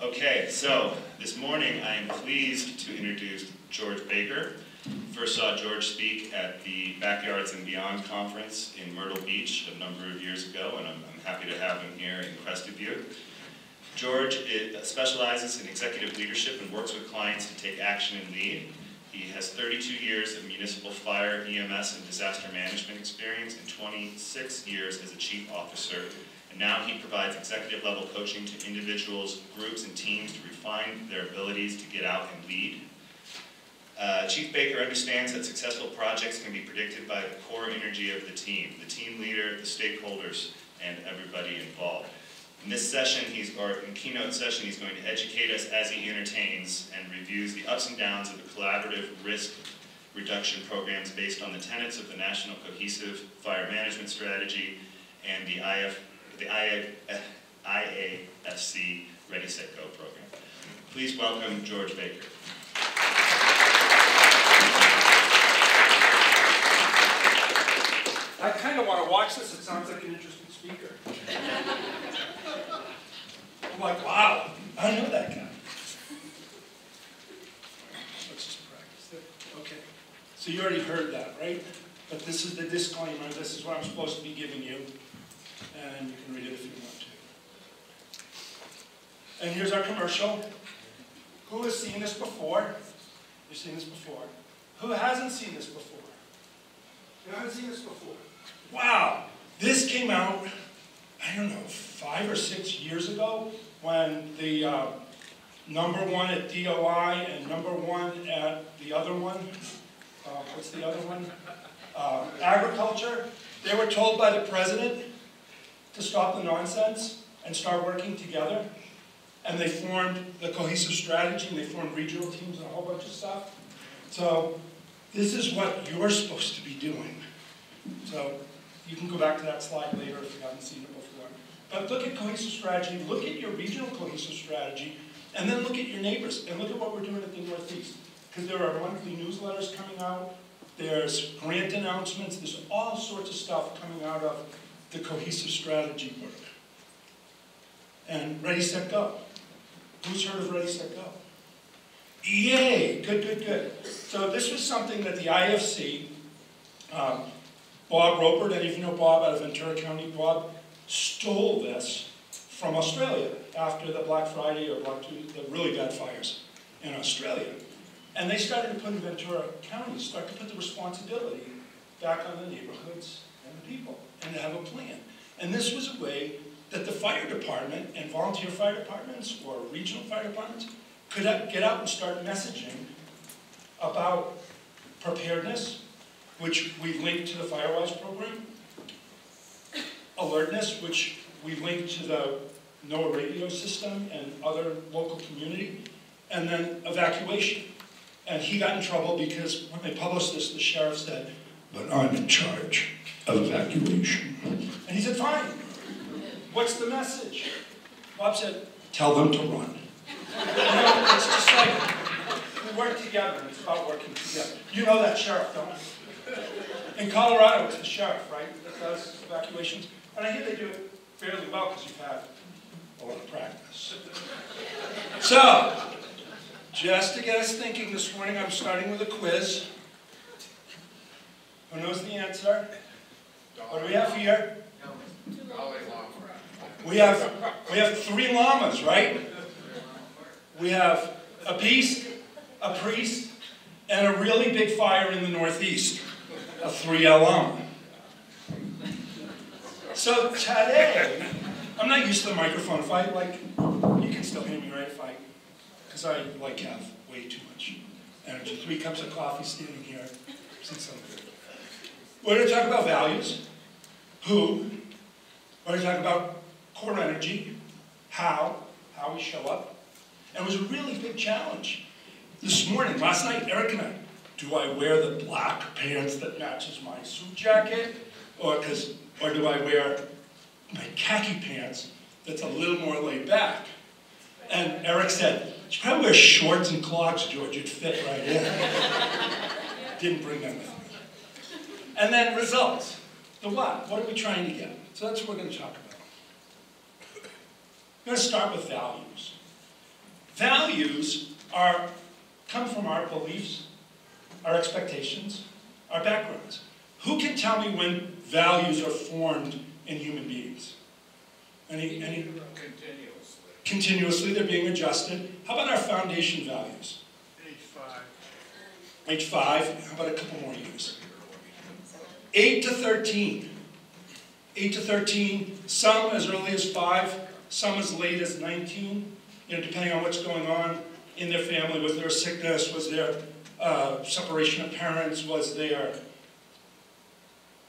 Okay, so this morning I am pleased to introduce George Baker. First saw George speak at the Backyards and Beyond Conference in Myrtle Beach a number of years ago, and I'm happy to have him here in Crested Butte. George specializes in executive leadership and works with clients to take action and lead. He has 32 years of municipal fire, EMS, and disaster management experience, and 26 years as a chief officer. And now he provides executive level coaching to individuals, groups, and teams to refine their abilities to get out and lead. Chief Baker understands that successful projects can be predicted by the core energy of the team leader, the stakeholders, and everybody involved. In this session, in keynote session, he's going to educate us as he entertains and reviews the ups and downs of the collaborative risk reduction programs based on the tenets of the National Cohesive Fire Management Strategy and the IAFC Ready Set Go Program. Please welcome George Baker. I kind of want to watch this. It sounds like an interesting speaker. I'm like, wow, I know that guy. Let's just practice that. Okay. So you already heard that, right? But this is the disclaimer. This is what I'm supposed to be giving you. And you can read it if you want to. And here's our commercial. Who has seen this before? You've seen this before. Who hasn't seen this before? You haven't seen this before. Wow. This came out, I don't know, 5 or 6 years ago, when the number one at DOI and number one at the other one, what's the other one? Agriculture, they were told by the president to stop the nonsense and start working together. And they formed the cohesive strategy, and they formed regional teams and a whole bunch of stuff. So this is what you're supposed to be doing. So you can go back to that slide later if you haven't seen it before. But look at cohesive strategy, look at your regional cohesive strategy, and then look at your neighbors, and look at what we're doing at the Northeast. Because there are monthly newsletters coming out, there's grant announcements, there's all sorts of stuff coming out of the cohesive strategy work. And Ready, Set, Go. Who's heard of Ready, Set, Go? Yay! Good, good, good. So this was something that the IFC, Bob Roper, and if you know Bob out of Ventura County, Bob stole this from Australia after the Black Friday or Black Tuesday, the really bad fires in Australia. And they started to put in Ventura County, started to put the responsibility back on the neighborhoods and the people, and to have a plan. And this was a way that the fire department and volunteer fire departments or regional fire departments could get out and start messaging about preparedness, which we link to the Firewise program, alertness, which we link to the NOAA radio system and other local community, and then evacuation. And he got in trouble because when they published this, the sheriff said, "But I'm in charge of evacuation." And he said, "Fine, what's the message?" Bob said, "Tell them to run." It's just like, we work together, and it's about working together. You know that sheriff, don't you? In Colorado, it's the sheriff, right, that does evacuations. And I hear they do it fairly well because you've had a lot of practice. So, just to get us thinking this morning, I'm starting with a quiz. Who knows the answer? What do we have here? We have three llamas, right? We have a beast, a priest, and a really big fire in the Northeast. A 3LM. So today, I'm not used to the microphone. If I like, you can still hear me, right? If I, because I like have way too much energy. 3 cups of coffee standing here since I'm good. We're going to talk about values, who. We're going to talk about core energy, how we show up. And it was a really big challenge. This morning, last night, Eric and I, do I wear the black pants that matches my suit jacket? Or do I wear my khaki pants that's a little more laid back? And Eric said, "You should probably wear shorts and clogs, George. You'd fit right in." Didn't bring them with me. And then results. The what? What are we trying to get? So that's what we're going to talk about. I'm going to start with values. values come from our beliefs, our expectations, our backgrounds. Who can tell me when values are formed in human beings? Any? Continuously. Continuously, they're being adjusted. How about our foundation values? Age 5, how about a couple more years? 8 to 13. 8 to 13, some as early as 5, some as late as 19, you know, depending on what's going on in their family. Was there a sickness? Was there separation of parents? Was there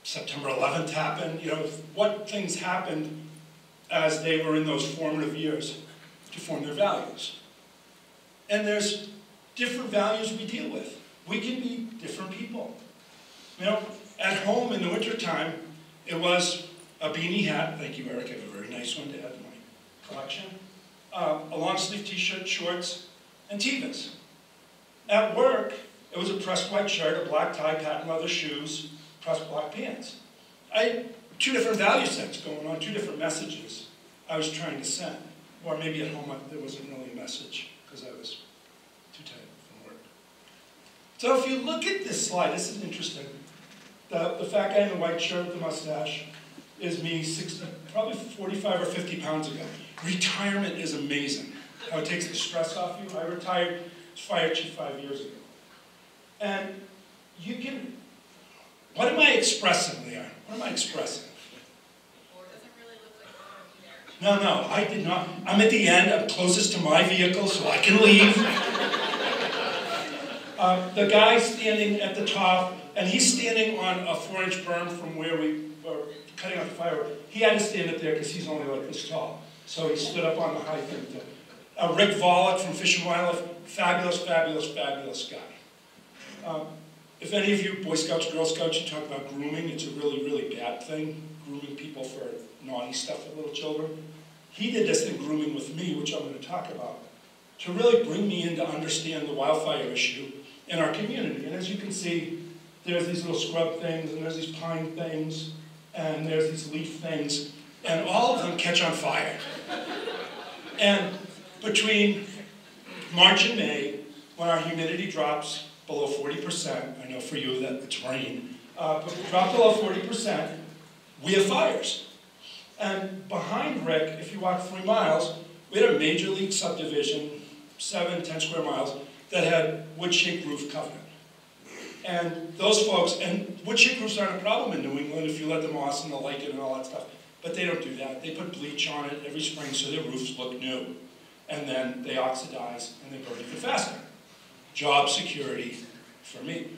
September 11th happened? You know, what things happened as they were in those formative years to form their values? And there's different values we deal with. We can be different people. You know, at home in the wintertime, it was a beanie hat. Thank you, Eric. I have a very nice one to add to my collection. A long sleeve t-shirt, shorts, and tevas. At work, it was a pressed white shirt, a black tie, patent leather shoes, pressed black pants. I had two different value sets going on, two different messages I was trying to send. Or maybe at home there wasn't really a message because I was too tired. So if you look at this slide, this is interesting. The fat guy in the white shirt with the mustache is me, 60, probably 45 or 50 pounds ago. Retirement is amazing. How it takes the stress off you. I retired as fire chief 5 years ago. And you can, what am I expressing there? What am I expressing? No, I did not. I'm at the end, I'm closest to my vehicle, so I can leave. The guy standing at the top, and he's standing on a 4-inch berm from where we were cutting out the firewood. He had to stand up there because he's only like this tall. So he stood up on the high thing. Rick Vollick from Fish and Wildlife, fabulous, fabulous, fabulous guy. If any of you Boy Scouts, Girl Scouts, you talk about grooming, it's a really, really bad thing, grooming people for naughty stuff with little children. He did this thing, grooming with me, which I'm going to talk about, to really bring me in to understand the wildfire issue in our community. And as you can see, there's these little scrub things, and there's these pine things, and there's these leaf things, and all of them catch on fire. And between March and May, when our humidity drops below 40%, I know for you that it's rain, but we drop below 40%, we have fires. And behind Rick, if you walk 3 miles, we had a major league subdivision, 7, 10 square miles, that had wood-shake roof covenant. And those folks, and wood-shake roofs aren't a problem in New England if you let the moss and the lichen and all that stuff, but they don't do that. They put bleach on it every spring so their roofs look new. And then they oxidize and they burn even faster. Job security for me.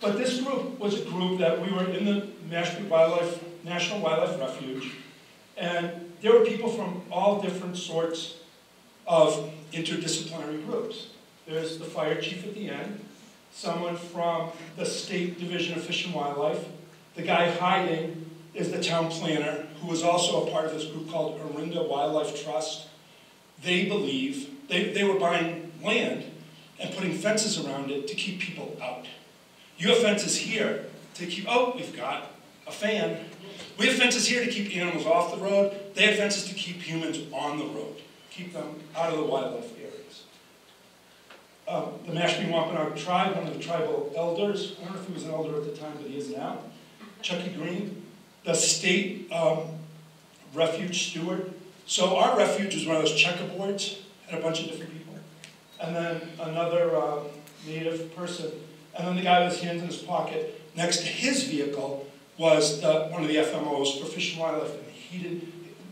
But this group was a group that we were in the National Wildlife Refuge, and there were people from all different sorts of interdisciplinary groups. There's the fire chief at the end, someone from the State Division of Fish and Wildlife. The guy hiding is the town planner, who was also a part of this group called Orinda Wildlife Trust. They believe, they were buying land and putting fences around it to keep people out. You have fences here to keep, oh, we've got a fan. We have fences here to keep animals off the road. They have fences to keep humans on the road, keep them out of the wildlife areas. The Mashpee Wampanoag tribe, one of the tribal elders, I don't know if he was an elder at the time, but he is now, Chuckie Green, the state refuge steward. So our refuge was one of those checkerboards, had a bunch of different people. And then another native person. And then the guy with his hands in his pocket, next to his vehicle, was one of the FMOs for Fish and Wildlife, and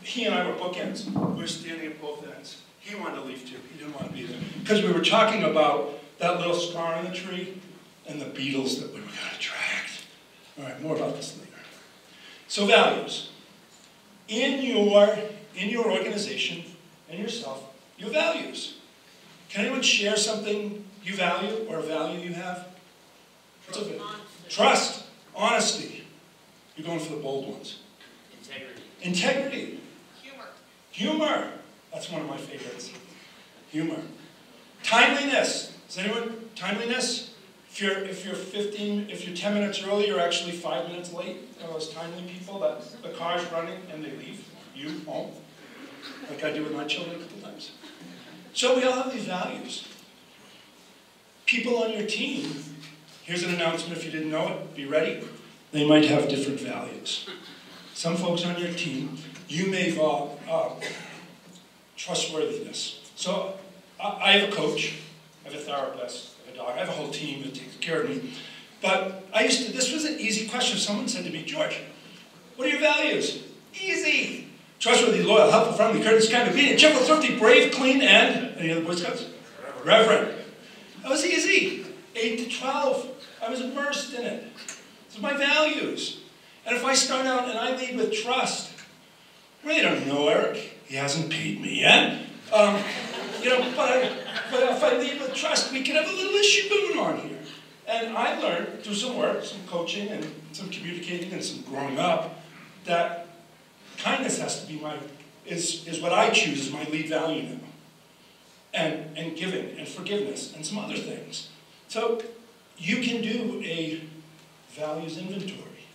he and I were bookends. We were standing at both ends. He wanted to leave too. He didn't want to be there. Because we were talking about that little scar on the tree and the beetles that we were going to attract. All right, more about this later. So values. In your organization and yourself, your values. Can anyone share something you value or a value you have? Trust. What's a value? Trust. Honesty. You're going for the bold ones. Integrity. Integrity. Humor. That's one of my favorites. Humor. Timeliness. Is anyone timeliness? If you're 10 minutes early, you're actually 5 minutes late. You know those timely people that the car's running and they leave you home, like I do with my children a couple times. So we all have these values. People on your team, here's an announcement if you didn't know it, be ready. They might have different values. Some folks on your team, you may value trustworthiness. So I have a coach, I have a therapist, I have a dog, I have a whole team that takes care of me. But I used to, this was an easy question. Someone said to me, George, what are your values? Easy. Trustworthy, loyal, helpful, friendly, courteous, kind, obedient, gentle, thrifty, brave, clean, and any other Boy Scouts? Reverend. That was easy. 8 to 12. I was immersed in it. These are my values. And if I start out and I lead with trust, I really don't know Eric. He hasn't paid me yet. But if I lead with trust, we can have a little issue going on here. And I learned through some work, some coaching, and some communicating, and some growing up, that kindness has to be my, is what I choose as my lead value now. And giving, and forgiveness, and some other things. So you can do a values inventory.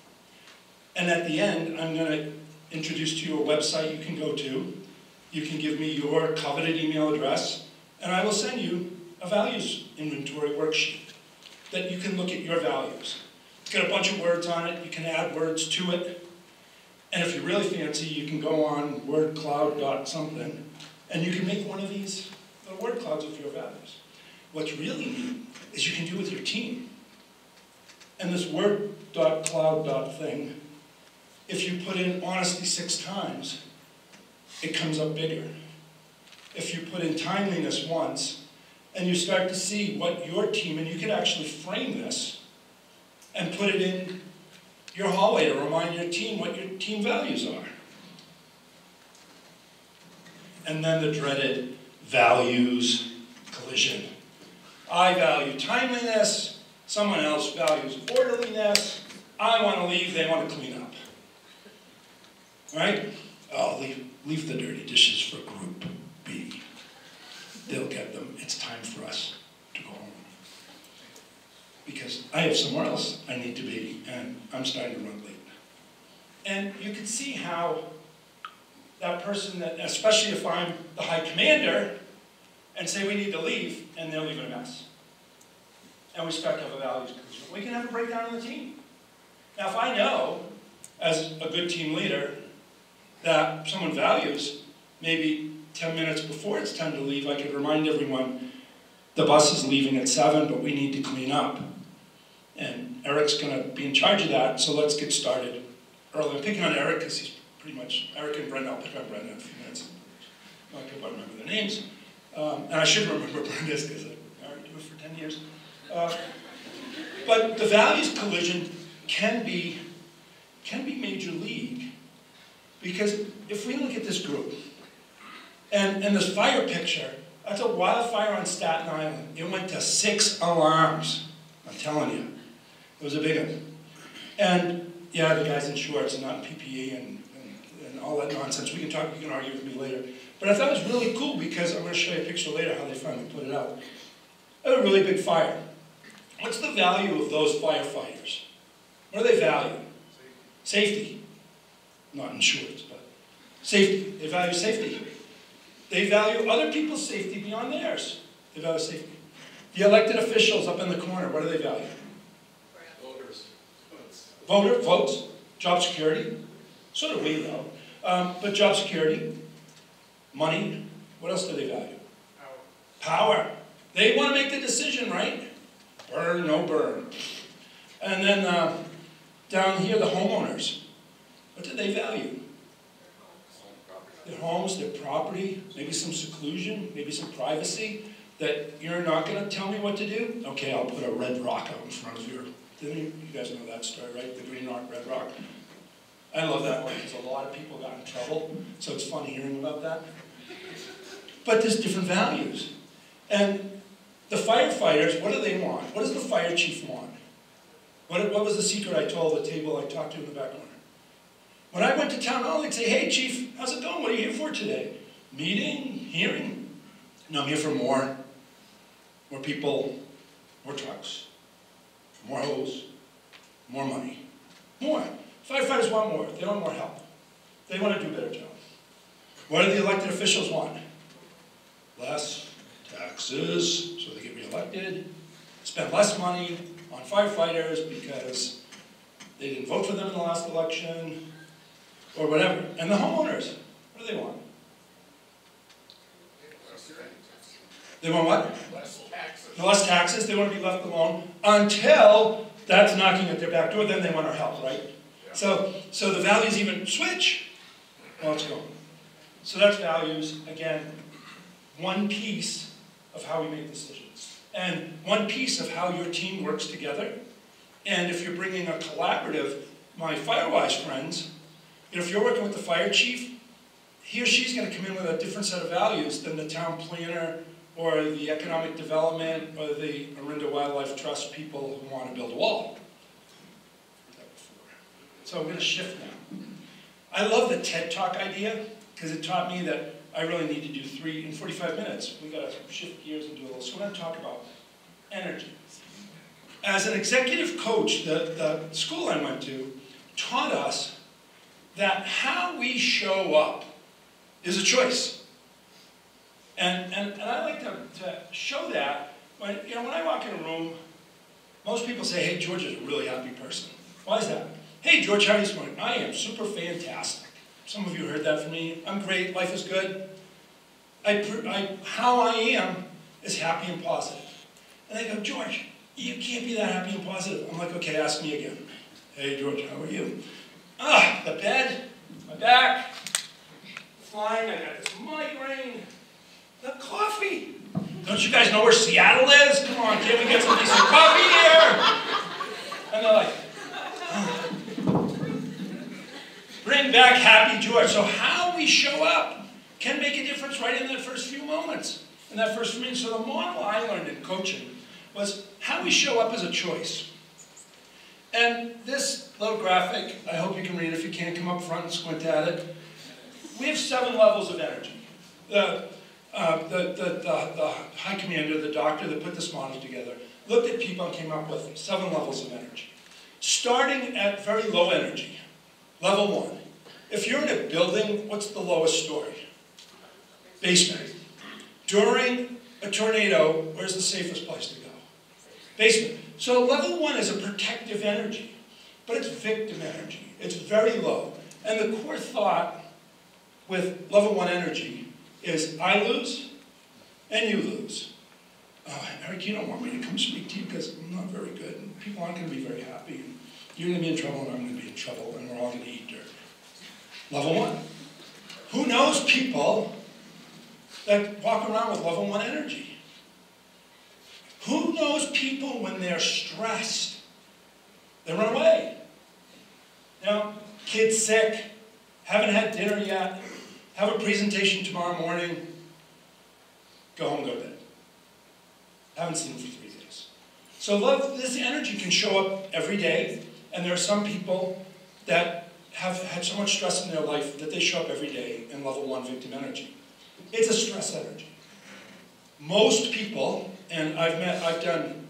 And at the end, I'm going to introduce to you a website you can go to. You can give me your coveted email address, and I will send you a values inventory worksheet that you can look at your values. It's got a bunch of words on it. You can add words to it. And if you're really fancy, you can go on wordcloud.something, and you can make one of these little word clouds of your values. What's really neat is you can do with your team. And this word.cloud.thing, if you put in honesty 6 times, it comes up bigger. If you put in timeliness once, and you start to see what your team, and you can actually frame this and put it in your hallway to remind your team what your team values are. And then the dreaded values collision. I value timeliness, someone else values orderliness, I want to leave, they want to clean up. Right? Oh, leave the dirty dishes for group B. They'll get them, it's time for us to go home. Because I have somewhere else I need to be, and I'm starting to run late. And you can see how that person, that, especially if I'm the high commander, and say we need to leave, and they're leaving a mess. And we start to have a values concern. We can have a breakdown on the team. Now, if I know, as a good team leader, that someone values, maybe 10 minutes before it's time to leave, I could remind everyone, the bus is leaving at 7, but we need to clean up. And Eric's going to be in charge of that, so let's get started early. I'm picking on Eric because he's pretty much, Eric and Brenda, I'll pick on Brenda in a few minutes. A lot of people don't remember their names. And I should remember Brenda's because I already do it for 10 years. But the values collision can be major league. Because if we look at this group and this fire picture, that's a wildfire on Staten Island. It went to 6 alarms. I'm telling you. It was a big one. And yeah, the guys in shorts and not in PPE and all that nonsense. You can argue with me later. But I thought it was really cool because I'm going to show you a picture later how they finally put it out. It was a really big fire. What's the value of those firefighters? What do they value? Safety. Not in shorts, but safety. They value safety. They value other people's safety beyond theirs. They value safety. The elected officials up in the corner, what do they value? Voters. Votes. Job security. So do we, though. But job security. Money. What else do they value? Power. They want to make the decision, right? Burn, no burn. And then down here, the homeowners. What do they value? Their homes, their property, maybe some seclusion, maybe some privacy, that you're not going to tell me what to do? Okay, I'll put a red rock out in front of your... You guys know that story, right? The green rock, red rock. I love that one because a lot of people got in trouble, so it's fun hearing about that. But there's different values. And the firefighters, what do they want? What does the fire chief want? What was the secret I told the table I talked to in the back corner? When I went to town hall, they'd say, hey, chief, how's it going? What are you here for today? Meeting? Hearing? No, I'm here for more. More people, more trucks, more hose, more money. More. Firefighters want more. They want more help. They want to do a better job. What do the elected officials want? Less. taxes so they get reelected, spent less money on firefighters because they didn't vote for them in the last election, or whatever. And the homeowners, what do they want? They want what? Less taxes. The less taxes, they want to be left alone until that's knocking at their back door, then they want our help, right? Yeah. So the values even switch. Well, it's gone. So that's values, again, one piece of how we make decisions. And one piece of how your team works together. And if you're bringing a collaborative, my Firewise friends, if you're working with the fire chief, he or she's going to come in with a different set of values than the town planner or the economic development or the Orinda Wildlife Trust people who want to build a wall. So I'm going to shift now. I love the TED Talk idea because it taught me that I really need to do three in 45 minutes. We've got to shift gears and do a little. So we're going to talk about energy. As an executive coach, the school I went to taught us that how we show up is a choice. And I like to show that when, you know, when I walk in a room, most people say, hey, George is a really happy person. Why is that? Hey, George, how are you this morning? I am super fantastic. Some of you heard that from me. I'm great. Life is good. How I am is happy and positive. And they go, George, you can't be that happy and positive. I'm like, okay, ask me again. Hey, George, how are you? Ah, the bed, my back, flying, I got this migraine, the coffee. Don't you guys know where Seattle is? Come on, can we get some decent coffee here? And they're like, ah. Bring back happy George. So how we show up can make a difference right in that first few moments. In that first few minutes. So the model I learned in coaching was how we show up as a choice. And this little graphic, I hope you can read it. If you can't, come up front and squint at it. We have 7 levels of energy. The high commander, the doctor that put this model together, looked at people and came up with 7 levels of energy. Starting at very low energy, level 1. If you're in a building, what's the lowest story? Basement. During a tornado, where's the safest place to go? Basement. So level 1 is a protective energy, but it's victim energy. It's very low. And the core thought with level 1 energy is I lose and you lose. Eric, you don't want me to come speak to you because I'm not very good. And people aren't going to be very happy. And you're going to be in trouble and I'm going to be in trouble and we're all going to eat dirt. Level 1. Who knows people that walk around with level 1 energy? Who knows people when they're stressed? They run away. Now, kid's sick, haven't had dinner yet, have a presentation tomorrow morning, go home, go to bed. Haven't seen them for 3 days. So love, this energy can show up every day, and there are some people that have had so much stress in their life that they show up every day in level 1 victim energy. It's a stress energy. Most people, and I've done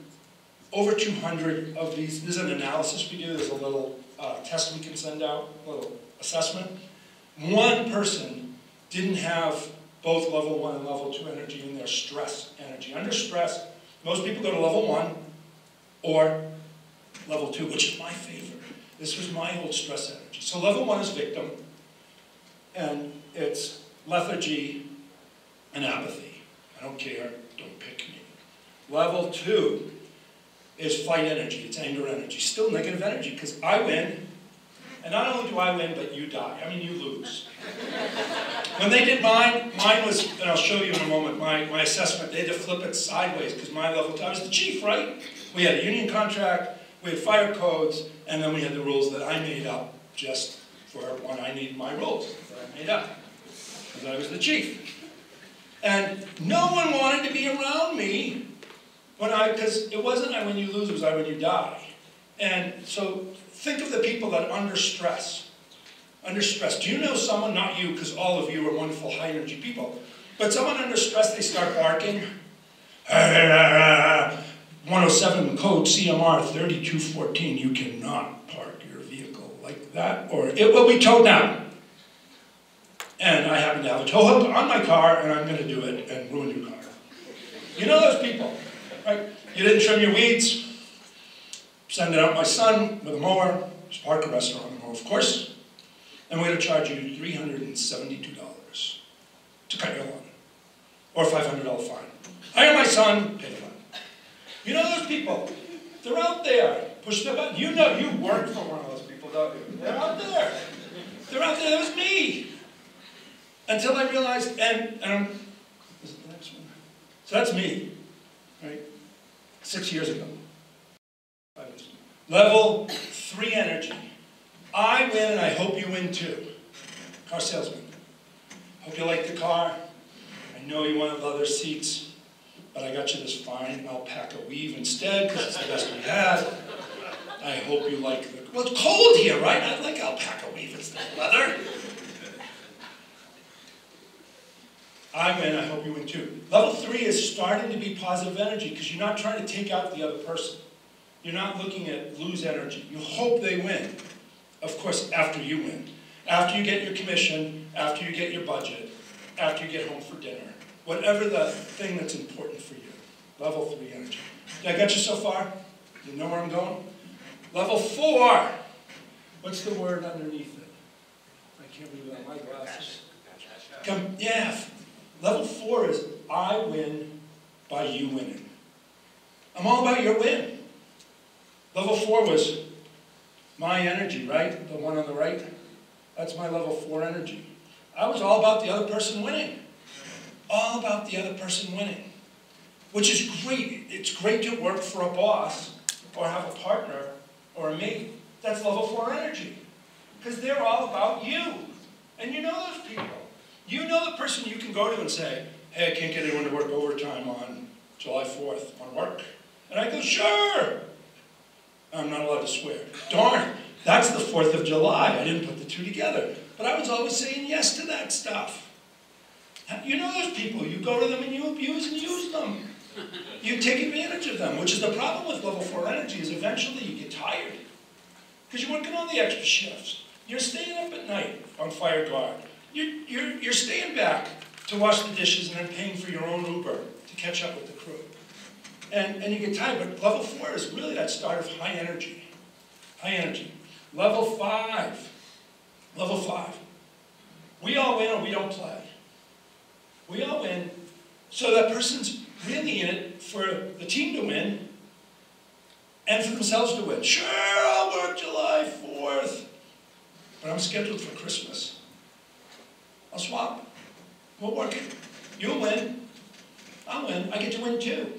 over 200 of these. This is an analysis we do. There's a little test we can send out, a little assessment. One person didn't have both level 1 and level 2 energy in their stress energy. Under stress, most people go to level 1 or level 2, which is my favorite. This was my old stress energy. So level 1 is victim, and it's lethargy and apathy. I don't care, don't pick me. Level 2 is fight energy, it's anger energy. Still negative energy, because I win, and not only do I win, but you die. I mean, you lose. When they did mine was, and I'll show you in a moment, my assessment, they had to flip it sideways, because my level 2, I was the chief, right? We had a union contract, we had fire codes, and then we had the rules that I made up, just for when I needed my rules that I made up, because I was the chief. And no one wanted to be around me because it wasn't I win you lose, it was I win you die. And so think of the people that under stress. Under stress. Do you know someone, not you, because all of you are wonderful high energy people, but someone under stress, they start barking. 107 code CMR 3214, you cannot park your vehicle like that or it will be towed down. And I happen to have a tow hook on my car, and I'm going to do it and ruin your car. You know those people, right? You didn't trim your weeds. Sending out my son with a mower. It's Parker Restaurant on the mower, of course. And we're going to charge you $372 to cut your lawn. Or $500 fine. Hire my son, pay the fine. You know those people. They're out there. Push the button. You know, you work for one of those people, don't you? They're out there. They're out there. That was me. Until I realized, is it the next one? So that's me, right? 6 years ago. I was level 3 energy. I win and I hope you win too. Car salesman. Hope you like the car. I know you wanted leather seats, but I got you this fine alpaca weave instead, because it's the best we had. I hope you like the... Well, it's cold here, right? I like alpaca weave instead of leather. I win, I hope you win too. Level 3 is starting to be positive energy, because you're not trying to take out the other person. You're not looking at lose energy. You hope they win. Of course, after you win. After you get your commission, after you get your budget, after you get home for dinner. Whatever the thing that's important for you. Level 3 energy. Did I get you so far? You know where I'm going? Level 4. What's the word underneath it? I can't read without my glasses. Yeah. Level 4 is I win by you winning. I'm all about your win. Level 4 was my energy, right? The one on the right. That's my level 4 energy. I was all about the other person winning. All about the other person winning. Which is great. It's great to work for a boss or have a partner or a mate. That's level 4 energy. Because they're all about you. And you know those people. You know the person you can go to and say, hey, I can't get anyone to work overtime on July 4th. Want to work? And I go, sure. I'm not allowed to swear. Darn, that's the 4th of July. I didn't put the two together. But I was always saying yes to that stuff. You know those people. You go to them and you abuse and use them. You take advantage of them, which is the problem with level 4 energy is eventually you get tired. Because you're working all the extra shifts. You're staying up at night on fire guard. You're staying back to wash the dishes and then paying for your own Uber to catch up with the crew. And you get tired, but level 4 is really that start of high energy. High energy. Level 5. Level 5. We all win or we don't play. We all win. So that person's really in it for the team to win and for themselves to win. Sure, I'll work July 4th. But I'm scheduled for Christmas. I'll swap. We'll work it. You'll win. I'll win. I get to win too.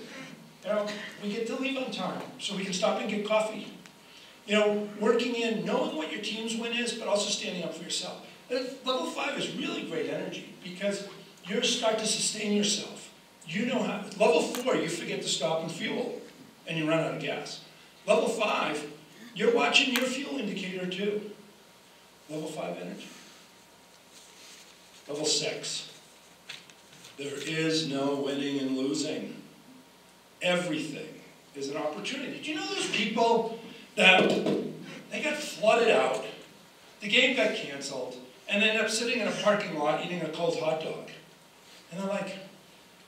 You know, we get to leave on time so we can stop and get coffee. You know, working in, knowing what your team's win is, but also standing up for yourself. And level 5 is really great energy because you start to sustain yourself. You know how, level 4, you forget to stop and fuel, and you run out of gas. Level 5, you're watching your fuel indicator too. Level 5 energy. Level 6, there is no winning and losing. Everything is an opportunity. Do you know those people that they got flooded out, the game got canceled, and they end up sitting in a parking lot eating a cold hot dog? And they're like,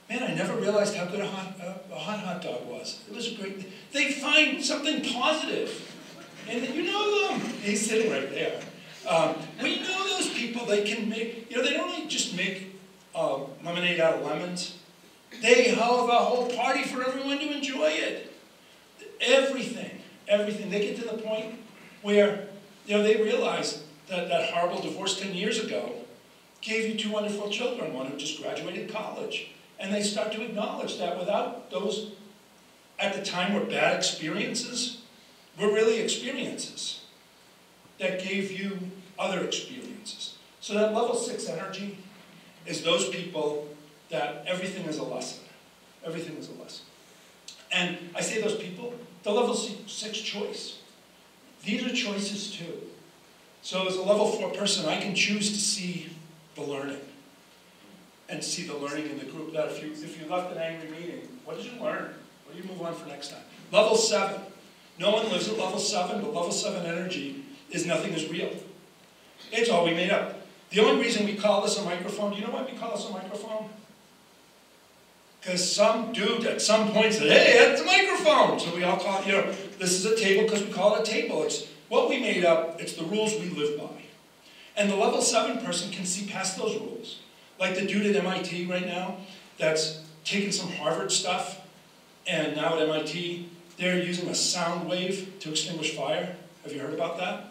man, I never realized how good a hot dog was. It was a great thing. They find something positive. And you know them. He's sitting right there. We know those people. They can make, you know, they don't just make lemonade out of lemons. They have a whole party for everyone to enjoy it. Everything, everything. They get to the point where, you know, they realize that that horrible divorce 10 years ago gave you two wonderful children, one who just graduated college. And they start to acknowledge that without those, at the time, were bad experiences, were really experiences that gave you other experiences. So that level 6 energy is those people that everything is a lesson. Everything is a lesson. And I say those people, the level 6 choice. These are choices too. So as a level 4 person, I can choose to see the learning. And see the learning in the group that if you left an angry meeting, what did you learn? What do you move on for next time? Level 7. No one lives at level 7, but level 7 energy is nothing is real. It's all we made up. The only reason we call this a microphone, do you know why we call this a microphone? Because some dude at some point said, hey, that's a microphone. So we all call it, you know, this is a table because we call it a table. It's what we made up. It's the rules we live by. And the level 7 person can see past those rules. Like the dude at MIT right now that's taking some Harvard stuff, and now at MIT, they're using a sound wave to extinguish fire. Have you heard about that?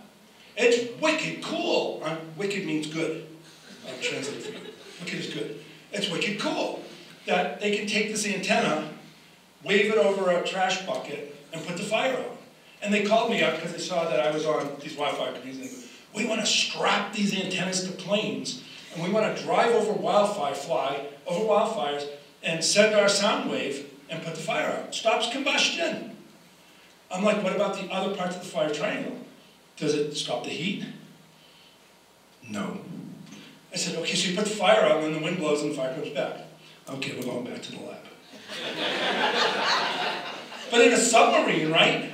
It's wicked cool. Wicked means good. I'll translate for you. Wicked is good. It's wicked cool that they can take this antenna, wave it over a trash bucket, and put the fire out. And they called me up because they saw that I was on these Wi-Fi companies. We want to strap these antennas to planes, and we want to drive over wildfires, and send our sound wave and put the fire out. Stops combustion. I'm like, what about the other parts of the fire triangle? Does it stop the heat? No. I said, okay, so you put the fire out, and then the wind blows, and the fire comes back. Okay, we're going back to the lab. But in a submarine, right?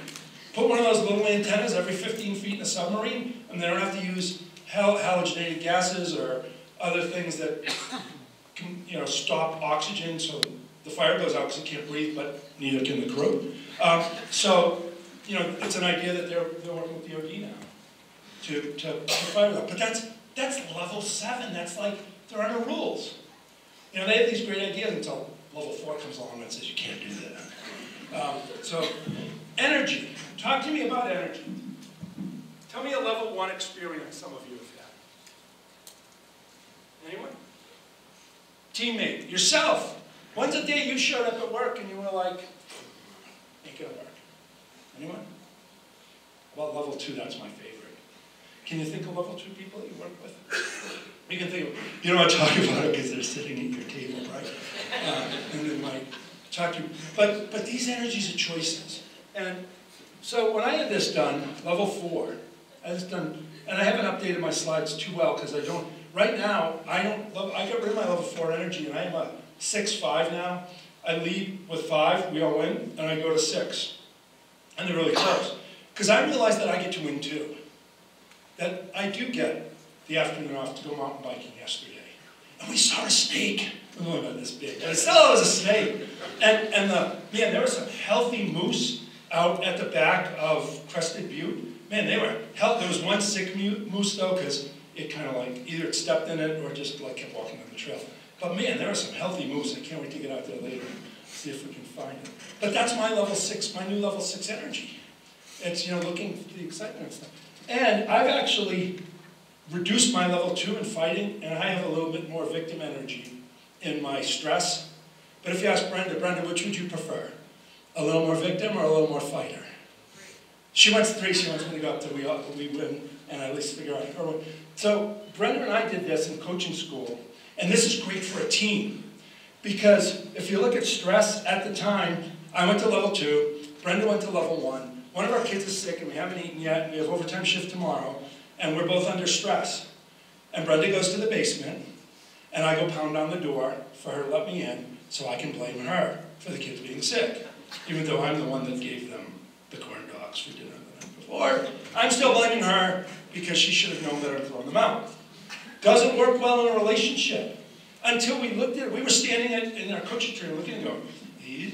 Put one of those little antennas every 15 feet in a submarine, and they don't have to use halogenated gases or other things that can, you know, stop oxygen, so the fire goes out because it can't breathe, but neither can the crew. So, you know, it's an idea that they're working with DOD now to fire out. But that's level 7. That's like, there are no rules. You know, they have these great ideas until level 4 comes along and says you can't do that. So, energy. Talk to me about energy. Tell me a level 1 experience some of you have had. Anyone? Teammate. Yourself. When's the day you showed up at work and you were like, ain't gonna work? Anyone? About level 2, that's my favorite. Can you think of level 2 people that you work with? You can think of, you don't want to talk about it because they're sitting at your table, right? And they might talk to you. But these energies are choices. And so when I had this done, level 4, I had this done, and I haven't updated my slides too well because I don't, right now, I got rid of my level 4 energy, and I am a 6-5 now. I lead with 5, we all win, and I go to 6. And they're really close. Because I realize that I get to win too. That I do get the afternoon off to go mountain biking yesterday. And we saw a snake. It was only about this big, but it still was a snake. And man, there were some healthy moose out at the back of Crested Butte. Man, they were healthy. There was one sick moose though, because it kind of like, either it stepped in it or just like kept walking on the trail. But man, there are some healthy moose. I can't wait to get out there later and see if we can find it. But that's my level 6, my new level 6 energy. It's, you know, looking for the excitement and stuff. And I've actually reduced my level 2 in fighting, and I have a little bit more victim energy in my stress. But if you ask Brenda, Brenda, which would you prefer? A little more victim or a little more fighter? She wants 3, she wants me to go up to we win, and I at least figure out her one. So Brenda and I did this in coaching school, and this is great for a team. Because if you look at stress at the time, I went to level 2, Brenda went to level 1, one of our kids is sick and we haven't eaten yet, and we have overtime shift tomorrow, and we're both under stress. And Brenda goes to the basement, and I go pound on the door for her to let me in, so I can blame her for the kids being sick. Even though I'm the one that gave them the corn dogs for dinner the night before, I'm still blaming her because she should have known better to throw them out. Doesn't work well in a relationship. Until we looked at it, we were standing in our coaching trailer looking and going, ew.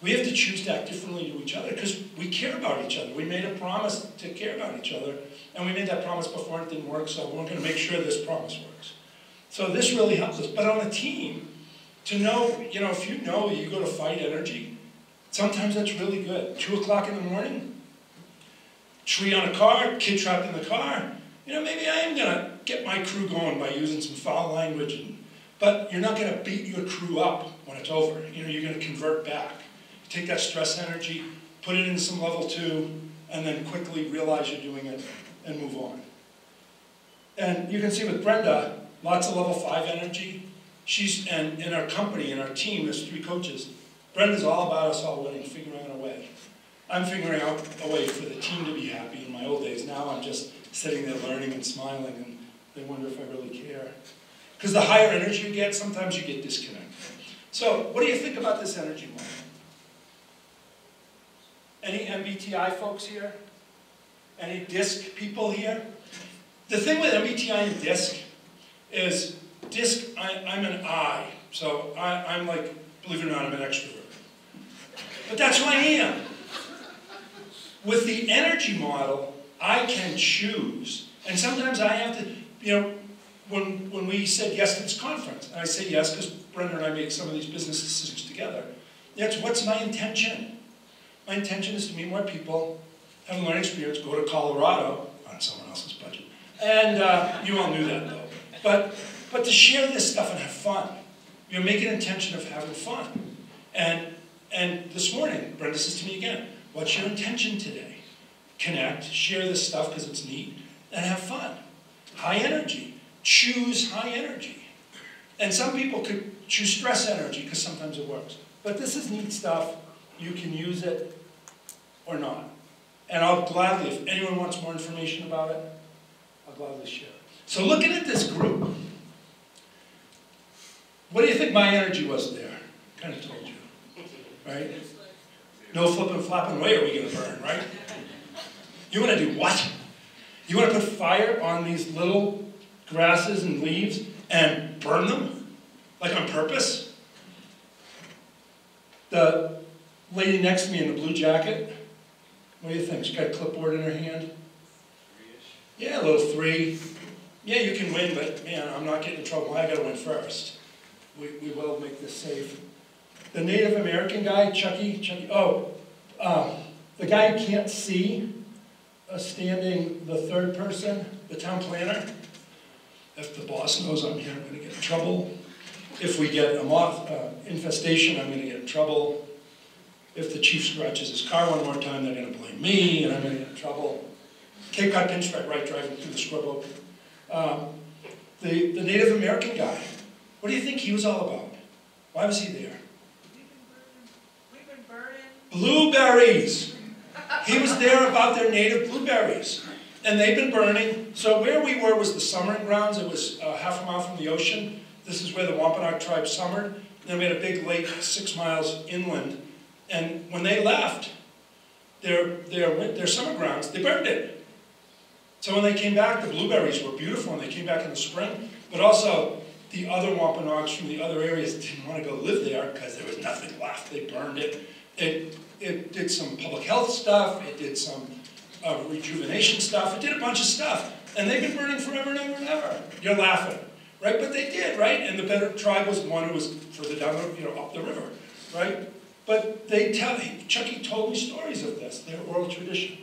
We have to choose to act differently to each other because we care about each other. We made a promise to care about each other, and we made that promise before and it didn't work, so we're going to make sure this promise works. So this really helps us. But on a team, to know, you know, if you know you go to fight energy, sometimes that's really good. 2 o'clock in the morning, tree on a car, kid trapped in the car. You know, maybe I am going to get my crew going by using some foul language, but you're not going to beat your crew up when it's over. You know, you're going to convert back. Take that stress energy, put it in some level 2, and then quickly realize you're doing it and move on. And you can see with Brenda, lots of level 5 energy. And in our company, in our team, there's 3 coaches. Brenda's all about us all winning, figuring out a way. I'm figuring out a way for the team to be happy in my old days. Now I'm just sitting there learning and smiling, and they wonder if I really care. Because the higher energy you get, sometimes you get disconnected. So what do you think about this energy model? Any MBTI folks here? Any DISC people here? The thing with MBTI and DISC is DISC, I'm an I. So I'm like, believe it or not, I'm an extrovert. But that's who I am. With the energy model, I can choose. And sometimes I have to, you know, when we said yes to this conference, and I say yes because Brenda and I make some of these business decisions together, that's what's my intention. My intention is to meet more people, have a learning experience, go to Colorado on someone else's budget. And you all knew that, though. But to share this stuff and have fun. You know, make an intention of having fun. And this morning, Brenda says to me again, what's your intention today? Connect, share this stuff because it's neat, and have fun. High energy. Choose high energy. And some people could choose stress energy because sometimes it works. But this is neat stuff. You can use it or not. And I'll gladly, if anyone wants more information about it, I'll gladly share it. So looking at this group, what do you think my energy was there? Kind of told you, right? No flipping, flopping way are we going to burn, right? You want to do what? You want to put fire on these little grasses and leaves and burn them? Like on purpose? The lady next to me in the blue jacket, what do you think? She's got a clipboard in her hand? Yeah, a little three. Yeah, you can win, but man, I'm not getting in trouble. I got to win first. We will make this safe. The Native American guy, Chuckie, the guy who can't see, standing the third person, the town planner. If the boss knows I'm here, I'm going to get in trouble. If we get a moth infestation, I'm going to get in trouble. If the chief scratches his car one more time, they're going to blame me, and I'm going to get in trouble. Cape Cod pinstripe, right, driving through the scrub oak. The Native American guy. What do you think he was all about? Why was he there? We've been burning. Blueberries! He was there about their native blueberries. And they've been burning. So where we were was the summering grounds. It was half a mile from the ocean. This is where the Wampanoag tribe summered. And then we had a big lake 6 miles inland. And when they left their summer grounds, they burned it. So when they came back, the blueberries were beautiful. And they came back in the spring. But also, the other Wampanoags from the other areas didn't want to go live there because there was nothing left. They burned it. It did some public health stuff. It did some rejuvenation stuff. It did a bunch of stuff. And they've been burning forever and ever and ever. You're laughing, right? But they did, right? And the better tribe was the one who was further down the, up the river, right? But they Chuckie told me stories of this, their oral tradition.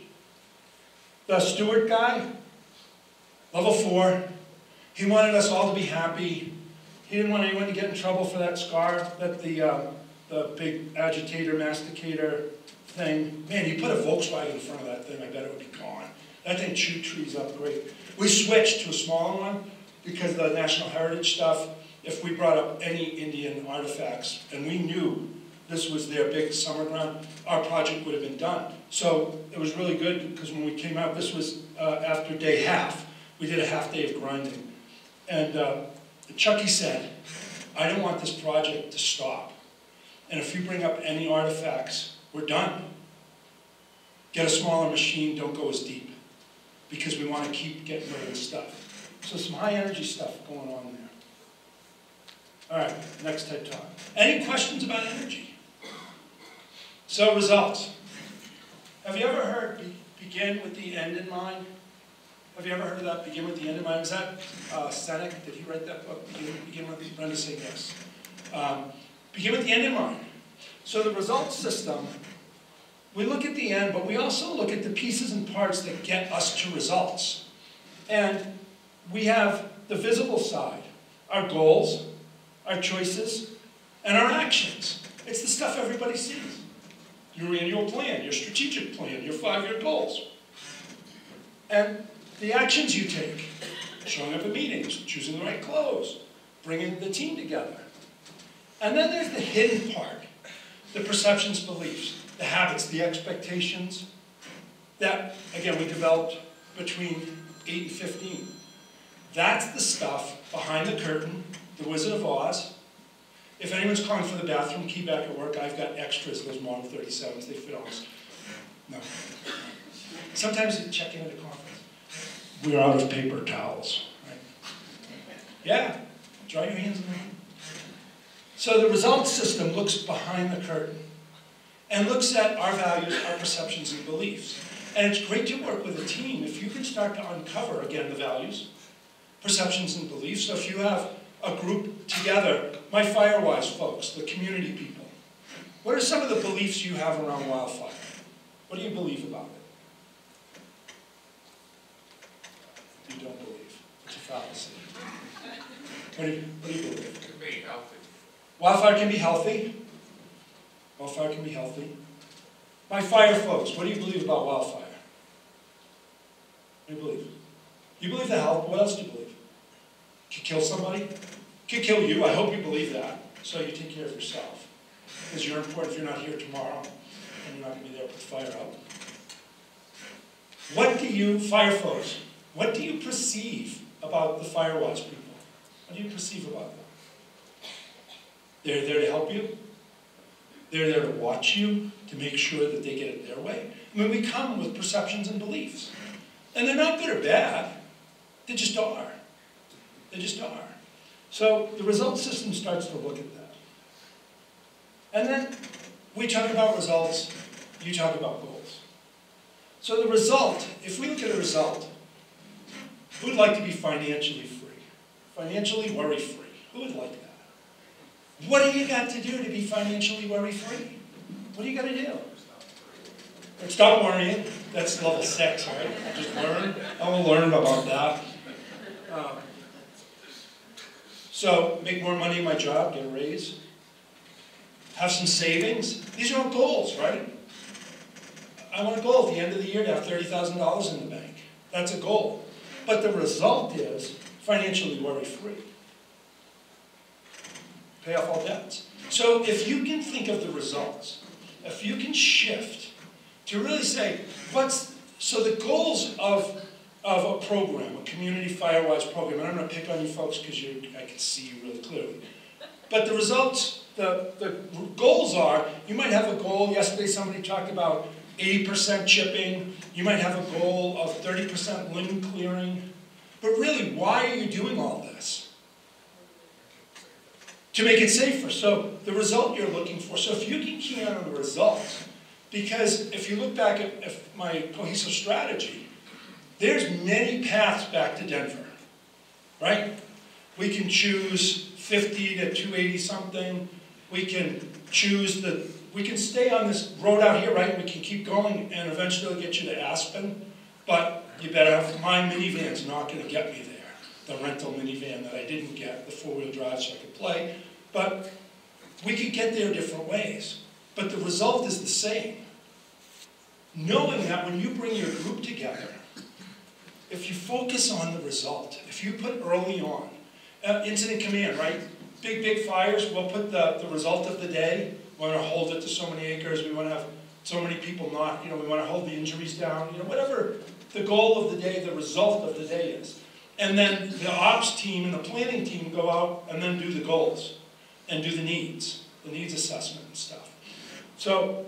The Stewart guy, level 4, he wanted us all to be happy. He didn't want anyone to get in trouble for that scar, that the big agitator, masticator thing. Man, you put a Volkswagen in front of that thing, I bet it would be gone. That thing chewed trees up great. We switched to a smaller one because of the National Heritage stuff. If we brought up any Indian artifacts, and we knew this was their big summer ground, our project would have been done. So it was really good because when we came out, this was after day half. We did a half day of grinding. And Chuckie said, I don't want this project to stop. And if you bring up any artifacts, we're done. Get a smaller machine, don't go as deep. Because we want to keep getting rid of this stuff. So some high energy stuff going on there. All right, next TED Talk. Any questions about energy? So results. Have you ever heard begin with the end in mind? Have you ever heard of that, begin with the end in mind? Was that Seneca? Did he write that book, Begin with the End? Brenda said yes. Begin with the end in mind. So the results system, we look at the end, but we also look at the pieces and parts that get us to results. And we have the visible side, our goals, our choices, and our actions. It's the stuff everybody sees. Your annual plan, your strategic plan, your 5-year goals. And the actions you take, showing up at meetings, choosing the right clothes, bringing the team together. And then there's the hidden part, the perceptions, beliefs, the habits, the expectations that, again, we developed between 8 and 15. That's the stuff behind the curtain, the Wizard of Oz. If anyone's calling for the bathroom key back at work, I've got extras, those Model 37s, they fit almost. No. Sometimes you check in at a conference. We're out of paper towels, right? Yeah, dry your hands in the rain. So the results system looks behind the curtain and looks at our values, our perceptions, and beliefs. And it's great to work with a team if you can start to uncover, again, the values, perceptions, and beliefs. So if you have a group together, my Firewise folks, the community people, what are some of the beliefs you have around wildfire? What do you believe about it? You don't believe. It's a fallacy. What do you believe? It can be healthy. Wildfire can be healthy. Wildfire can be healthy. My fire folks, what do you believe about wildfire? What do you believe? You believe the health. What else do you believe? It could kill somebody. It could kill you. I hope you believe that. So you take care of yourself. Because you're important if you're not here tomorrow. And you're not going to be there to put fire out. What do you, fire folks, what do you perceive about the Firewise people? What do you perceive about them? They're there to help you. They're there to watch you, to make sure that they get it their way. I mean, we come with perceptions and beliefs. And they're not good or bad. They just are. They just are. So the results system starts to look at that. And then we talk about results. You talk about goals. So the result, if we look at a result, who would like to be financially free? Financially worry-free. Who would like that? What do you got to do to be financially worry-free? What do you got to do? Stop worrying. That's level 6, right? Just learn. I will learn about that. So make more money in my job, get a raise. Have some savings. These are all goals, right? I want a goal at the end of the year to have $30,000 in the bank. That's a goal. But the result is financially worry-free. Pay off all debts. So if you can think of the results, if you can shift to really say, so the goals of a program, a community Firewise program, and I'm going to pick on you folks because I can see you really clearly. But the results, the goals are, you might have a goal, yesterday somebody talked about 80% chipping, you might have a goal of 30% limb clearing, but really, why are you doing all this? To make it safer. So the result you're looking for. So if you can key in on the results, because if you look back at my cohesive strategy, there's many paths back to Denver, right? We can choose 50 to 280 something. We can choose the, we can stay on this road out here, right? We can keep going and eventually it'll get you to Aspen, but you better have, my minivan's not gonna get me there. The rental minivan that I didn't get, the 4-wheel drive so I could play. But we could get there different ways. But the result is the same. Knowing that when you bring your group together, if you focus on the result, if you put early on, incident command, right? Big, big fires, we'll put the result of the day. We want to hold it to so many acres. We want to have so many people not, you know, we want to hold the injuries down. You know, whatever the goal of the day, the result of the day is. And then the ops team and the planning team go out and then do the goals and do the needs assessment and stuff. So,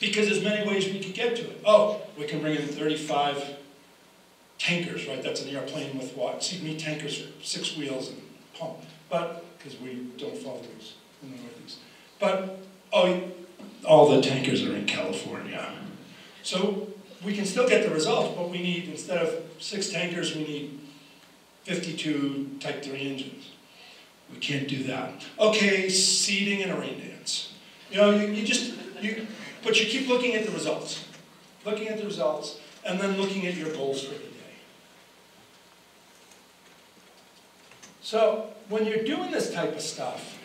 because there's many ways we could get to it. Oh, we can bring in 35 tankers, right? That's an airplane with what? See, me tankers are 6 wheels and pump. But, because we don't follow those in the Northeast. But, oh, all the tankers are in California. So, we can still get the results, but we need, instead of 6 tankers, we need 52 Type 3 engines. We can't do that. Okay, seeding and a rain dance. You know, but you keep looking at the results. Looking at the results, and then looking at your goals for the day. So, when you're doing this type of stuff,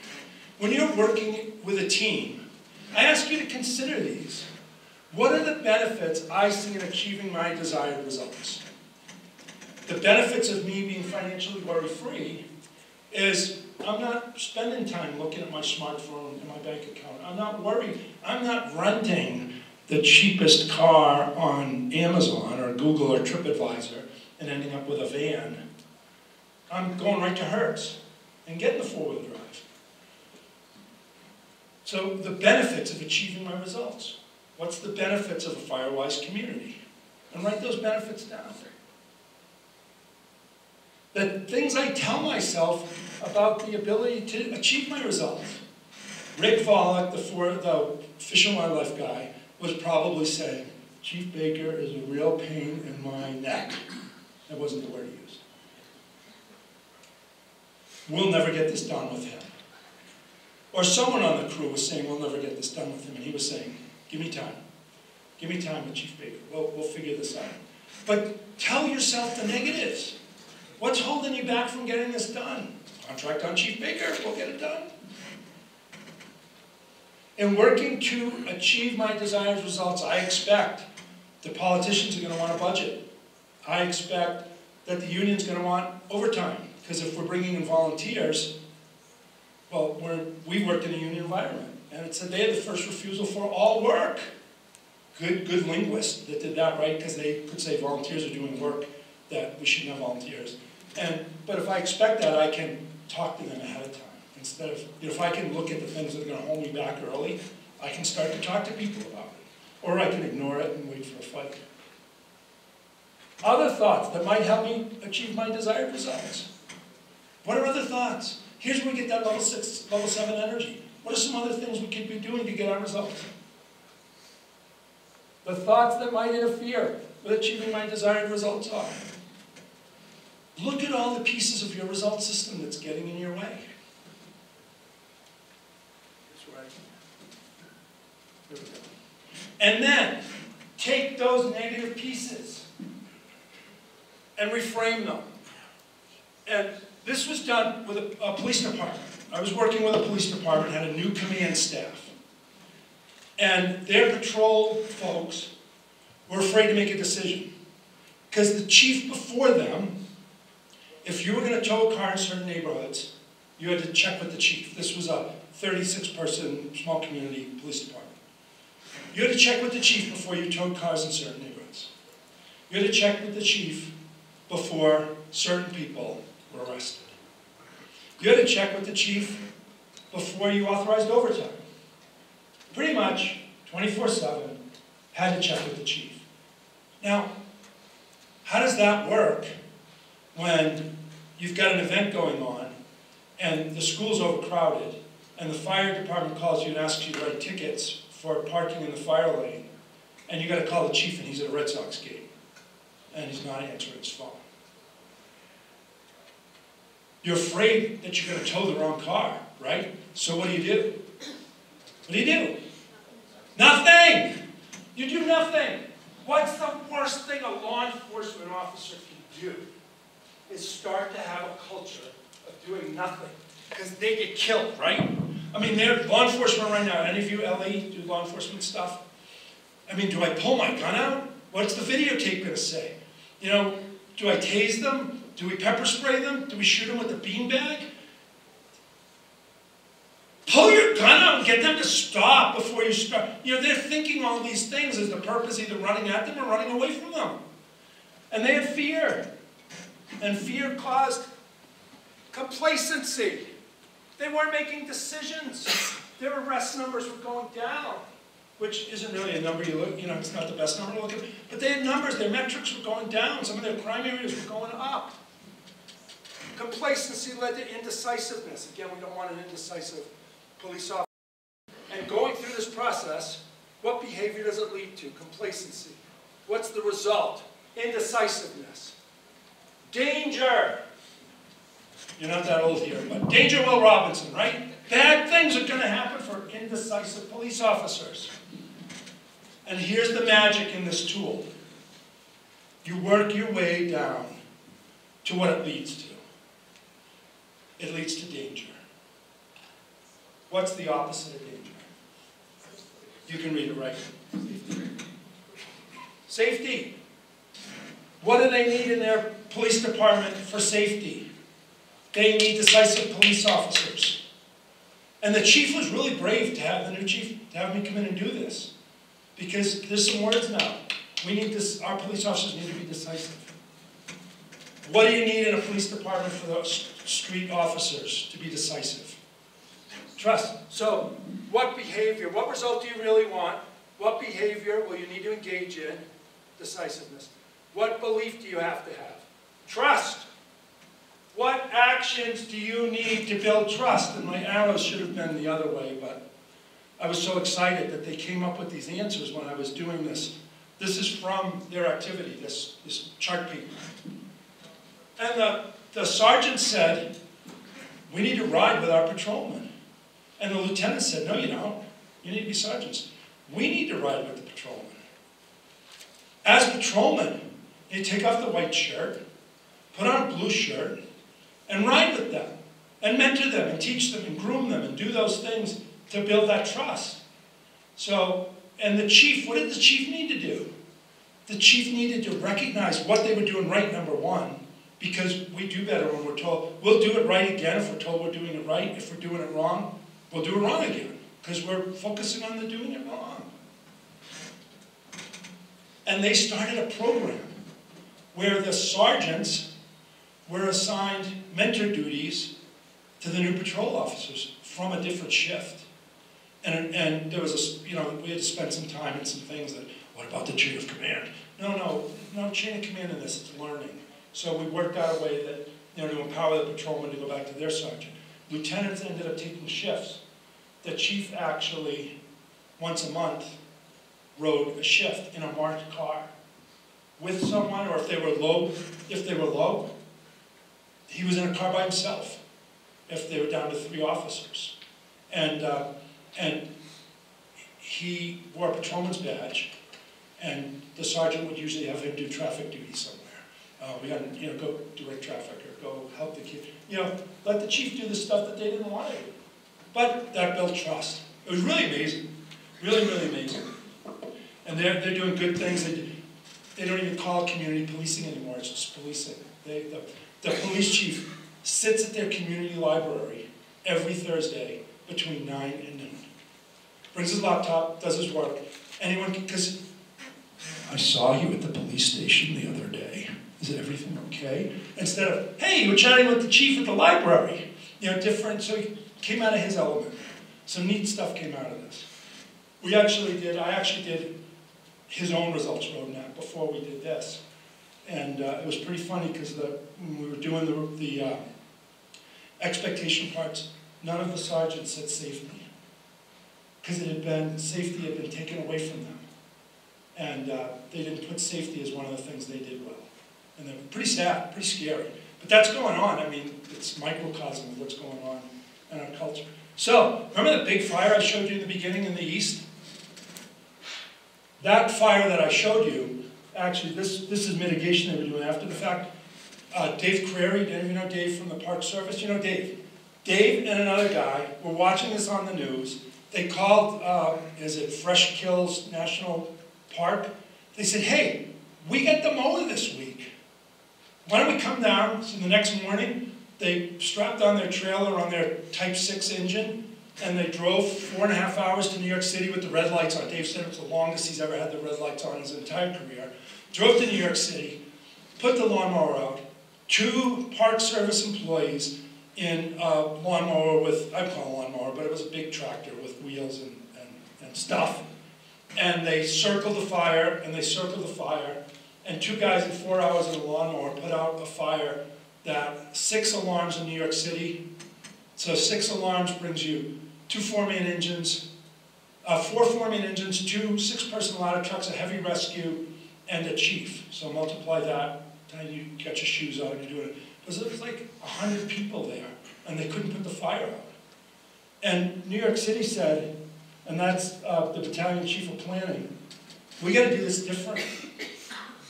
when you're working with a team, I ask you to consider these. What are the benefits I see in achieving my desired results? The benefits of me being financially worry-free is I'm not spending time looking at my smartphone and my bank account. I'm not worried. I'm not renting the cheapest car on Amazon or Google or TripAdvisor and ending up with a van. I'm going right to Hertz and getting the 4-wheel drive. So the benefits of achieving my results. What's the benefits of a Firewise community? And write those benefits down. The things I tell myself about the ability to achieve my results. Rick Vollick, the Fish and Wildlife guy, was probably saying, Chief Baker is a real pain in my neck. That wasn't the word he used. We'll never get this done with him. Or someone on the crew was saying, we'll never get this done with him. And he was saying, give me time. Give me time with Chief Baker. We'll figure this out. But tell yourself the negatives. What's holding you back from getting this done? Contract on Chief Baker. We'll get it done. In working to achieve my desired results, I expect the politicians are going to want a budget. I expect that the union's going to want overtime, because if we're bringing in volunteers, well, we worked in a union environment. And it's a day of the first refusal for all work. Good linguists that did that right, because they could say volunteers are doing work that we shouldn't have volunteers. But if I expect that, I can talk to them ahead of time. Instead of, if I can look at the things that are going to hold me back early, I can start to talk to people about it. Or I can ignore it and wait for a fight. Other thoughts that might help me achieve my desired results. What are other thoughts? Here's where we get that level 6, level 7 energy. What are some other things we could be doing to get our results? The thoughts that might interfere with achieving my desired results are, look at all the pieces of your result system that's getting in your way. And then, take those negative pieces and reframe them. And this was done with a police department. I was working with a police department, had a new command staff. And their patrol folks were afraid to make a decision. Because the chief before them, if you were going to tow a car in certain neighborhoods, you had to check with the chief. This was a 36-person small community police department. You had to check with the chief before you towed cars in certain neighborhoods. You had to check with the chief before certain people were arrested. You had to check with the chief before you authorized overtime. Pretty much, 24/7, had to check with the chief. Now, how does that work when you've got an event going on and the school's overcrowded and the fire department calls you and asks you to write tickets for parking in the fire lane, and you got to call the chief and he's at a Red Sox game, and he's not answering his phone? You're afraid that you're going to tow the wrong car, right? So what do you do? What do you do? Nothing! You do nothing! What's the worst thing a law enforcement officer can do is start to have a culture of doing nothing, because they get killed, right? I mean, they're law enforcement right now. Any of you, LE, do law enforcement stuff? I mean, do I pull my gun out? What's the videotape going to say? You know, do I tase them? Do we pepper spray them? Do we shoot them with a beanbag? Pull your gun out and get them to stop before you start. You know, they're thinking all these things as the purpose either running at them or running away from them. And they had fear. And fear caused complacency. They weren't making decisions. Their arrest numbers were going down, which isn't really a number you look, you know, it's not the best number to look at. But they had numbers, their metrics were going down. Some of their crime areas were going up. Complacency led to indecisiveness. Again, we don't want an indecisive police officer. And going through this process, what behavior does it lead to? Complacency. What's the result? Indecisiveness. Danger. You're not that old here, but Danger Will Robinson, right? Bad things are going to happen for indecisive police officers. And here's the magic in this tool. You work your way down to what it leads to. It leads to danger. What's the opposite of danger? You can read it right. Safety. What do they need in their police department for safety? They need decisive police officers. And the chief was really brave to have the new chief to have me come in and do this, because there's some words now. We need this. Our police officers need to be decisive. What do you need in a police department for those street officers to be decisive? Trust. So, what behavior? What result do you really want? What behavior will you need to engage in? Decisiveness. What belief do you have to have? Trust. What actions do you need to build trust? And my arrows should have been the other way, but I was so excited that they came up with these answers when I was doing this. This is from their activity, this chart peak. And the sergeant said, we need to ride with our patrolmen. And the lieutenant said, no, you don't. You need to be sergeants. We need to ride with the patrolmen. As patrolmen, they take off the white shirt, put on a blue shirt, and ride with them, and mentor them, and teach them, and groom them, and do those things to build that trust. So, and the chief, what did the chief need to do? The chief needed to recognize what they were doing right, number one, because we do better when we're told. We'll do it right again if we're told we're doing it right. If we're doing it wrong, we'll do it wrong again, because we're focusing on the doing it wrong. And they started a program where the sergeants were assigned mentor duties to the new patrol officers from a different shift. And there was a, we had to spend some time in some things that, what about the chain of command? No chain of command in this, it's learning. So we worked out a way that, to empower the patrolmen to go back to their sergeant. Lieutenants ended up taking shifts. The chief actually, once a month, rode a shift in a marked car with someone, or if they were low, he was in a car by himself if they were down to 3 officers. And he wore a patrolman's badge, and the sergeant would usually have him do traffic duty somewhere. We got to go direct traffic or go help the kid. Let the chief do the stuff that they didn't want to do. But that built trust. It was really amazing, really, really amazing. And they're doing good things. They don't even call it community policing anymore. It's just policing. The police chief sits at their community library every Thursday between 9 and noon. Brings his laptop, does his work. Anyone, because I saw you at the police station the other day. Is everything okay? Instead of, hey, you were chatting with the chief at the library. Different, so he came out of his element. Some neat stuff came out of this. I actually did his own results roadmap before we did this. And it was pretty funny because when we were doing the expectation parts, none of the sergeants said safety. Because safety had been taken away from them. And they didn't put safety as one of the things they did well. And they're pretty sad, pretty scary. But that's going on. I mean, it's microcosm of what's going on in our culture. So, remember the big fire I showed you in the beginning in the east? That fire that I showed you, actually, this is mitigation they were doing after the fact. Dave Crary, did you know Dave from the Park Service? You know Dave? Dave and another guy were watching this on the news. They called, is it Fresh Kills National Park? They said, hey, we got the mower this week. Why don't we come down? So the next morning, they strapped on their trailer on their Type 6 engine, and they drove 4.5 hours to New York City with the red lights on. Dave said it was the longest he's ever had the red lights on his entire career. Drove to New York City, put the lawnmower out, 2 Park Service employees in a lawnmower with, I call it a lawnmower, but it was a big tractor with wheels and stuff. And they circled the fire, and they circled the fire, and 2 guys in 4 hours in a lawnmower put out a fire that 6 alarms in New York City. So 6 alarms brings you 2 four-man engines, 4 four-man engines, 2 six-person ladder trucks, a heavy rescue, and a chief. So multiply that, and you get your shoes out and you do it. Because there was like 100 people there, and they couldn't put the fire out. And New York City said, and that's the battalion chief of planning, we got to do this different.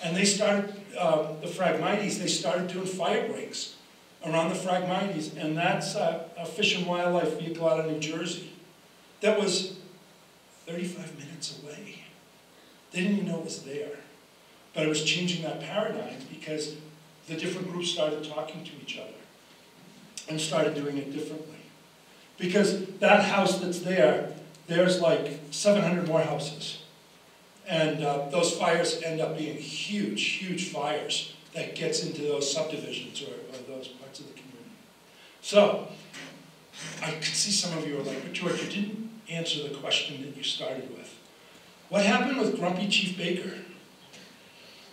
And they started, the Phragmites, they started doing fire breaks around the Phragmites, and that's a Fish and Wildlife vehicle out of New Jersey that was 35 minutes away. They didn't even know it was there. But it was changing that paradigm because the different groups started talking to each other and started doing it differently. Because that house that's there, there's like 700 more houses. And those fires end up being huge, huge fires that gets into those subdivisions or those parts of the community. So, I could see some of you are like, but George, you didn't answer the question that you started with. What happened with Grumpy Chief Baker?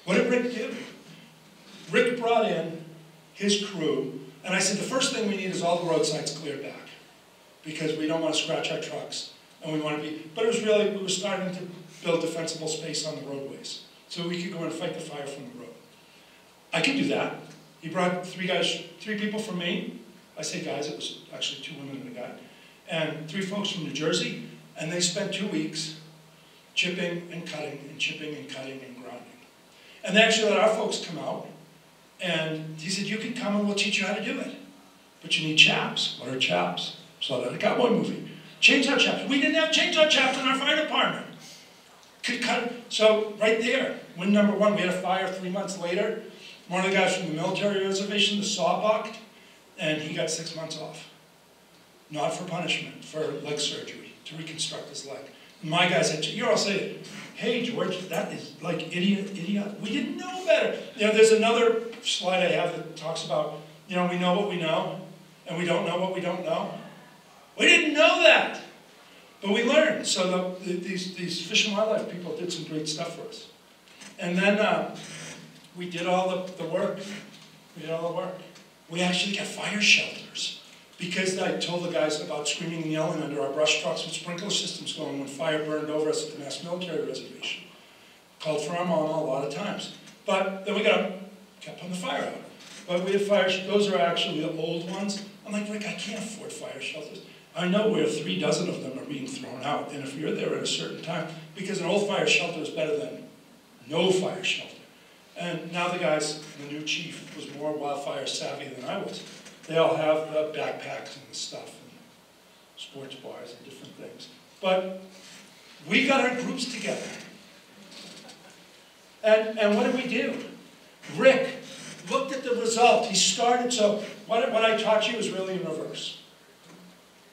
What did Rick do? Rick brought in his crew, and I said, the first thing we need is all the road signs cleared back, because we don't want to scratch our trucks. and we want to be, but it was really, we were starting to build defensible space on the roadways, so we could go and fight the fire from the road. I could do that. He brought three people from Maine. I say guys, it was actually 2 women and a guy, and 3 folks from New Jersey, and they spent 2 weeks chipping and cutting and chipping and cutting and grinding. And they actually let our folks come out, and he said, you can come and we'll teach you how to do it. But you need chaps. What are chaps? Saw that a cowboy movie. Chainsaw chaps. We didn't have chainsaw chaps in our fire department. Could cut. So right there, win number one, we had a fire 3 months later. One of the guys from the military reservation, the saw bucked, and he got 6 months off. Not for punishment, for leg surgery, to reconstruct his leg. And my guy said, you're all saying, hey George, that is like idiot. We didn't know better. You know, there's another slide I have that talks about, you know, we know what we know, and we don't know what we don't know. We didn't know that, but we learned. So these Fish and Wildlife people did some great stuff for us. And then we did all the work. We did all the work. We actually got fire shelters because I told the guys about screaming and yelling under our brush trucks with sprinkler systems going when fire burned over us at the National Military Reservation. Called for our mama a lot of times. But then we got kept on the fire out. But we had fire, those are actually the old ones. I'm like, Rick, I can't afford fire shelters. I know where 3 dozen of them are being thrown out, and if you're there at a certain time, because an old fire shelter is better than no fire shelter. And now the guys, the new chief, was more wildfire savvy than I was. They all have the backpacks and the stuff, and sports bars and different things. But we got our groups together. And what did we do? Rick looked at the result. He started, so what I taught you is really in reverse.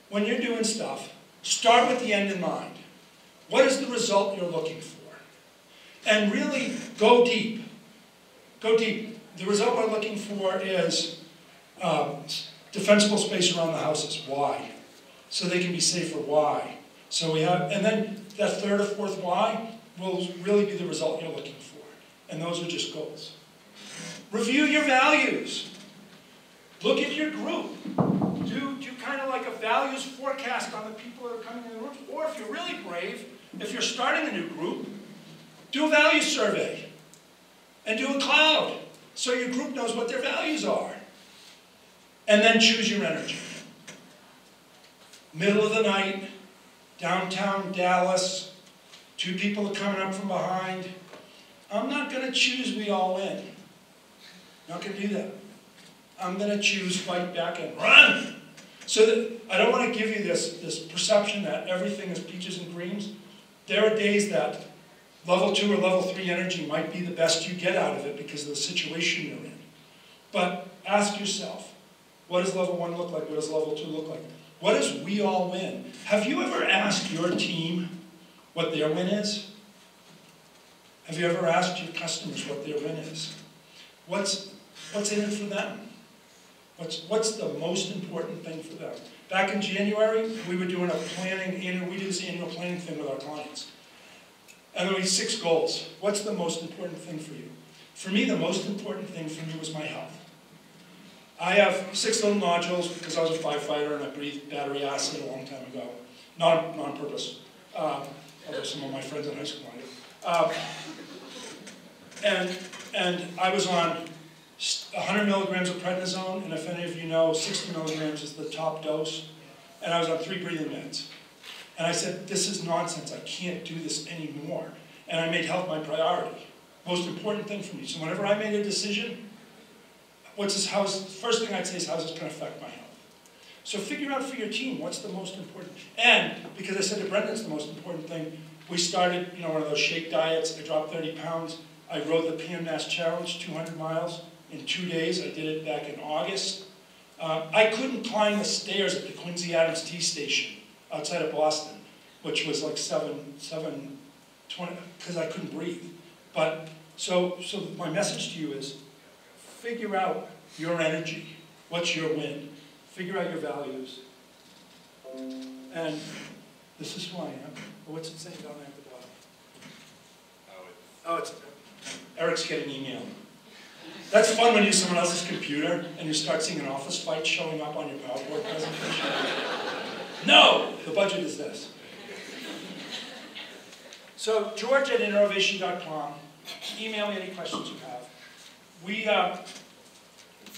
When you're doing stuff, start with the end in mind. What is the result you're looking for? And really, go deep. Go deep. The result we're looking for is defensible space around the houses. Why? So they can be safer. Why? So we have, and then that third or fourth why will really be the result you're looking for. And those are just goals. Review your values. Look at your group. Do kind of like a values forecast on the people that are coming in the room. Or if you're really brave, if you're starting a new group, do a value survey. And do a cloud, so your group knows what their values are. And then choose your energy. Middle of the night, downtown Dallas, 2 people are coming up from behind. I'm not going to choose we all win. Not going to do that. I'm going to choose fight back and run. So that, I don't want to give you this perception that everything is peaches and creams. There are days that level 2 or level 3 energy might be the best you get out of it because of the situation you're in. But ask yourself, what does level 1 look like? What does level 2 look like? What does we all win? Have you ever asked your team what their win is? Have you ever asked your customers what their win is? What's in it for them? What's the most important thing for them? Back in January, we were doing a planning, we did this annual planning thing with our clients. And there were 6 goals. What's the most important thing for you? For me, the most important thing for me was my health. I have 6 little nodules because I was a firefighter and I breathed battery acid a long time ago. Not on purpose. Although some of my friends in high school might have. And I was on 100 milligrams of prednisone, and if any of you know, 60 milligrams is the top dose. And I was on 3 breathing meds. And I said, this is nonsense, I can't do this anymore. And I made health my priority. Most important thing for me. So whenever I made a decision, first thing I'd say is, how's this gonna affect my health? So figure out for your team, what's the most important? And, because I said to Brenda, it's the most important thing, we started, one of those shake diets, I dropped 30 pounds, I rode the PM Nass Challenge, 200 miles in 2 days, I did it back in August. I couldn't climb the stairs at the Quincy Adams T Station outside of Boston, which was like 7:20, because I couldn't breathe. But, so my message to you is, figure out your energy. What's your win? Figure out your values. And this is who I am. What's it saying down there at the bottom? Oh, it's Eric's getting email. That's fun when you use someone else's computer and you start seeing an office fight showing up on your PowerPoint presentation. No, the budget is this. So george@interovation.com. Email me any questions you have.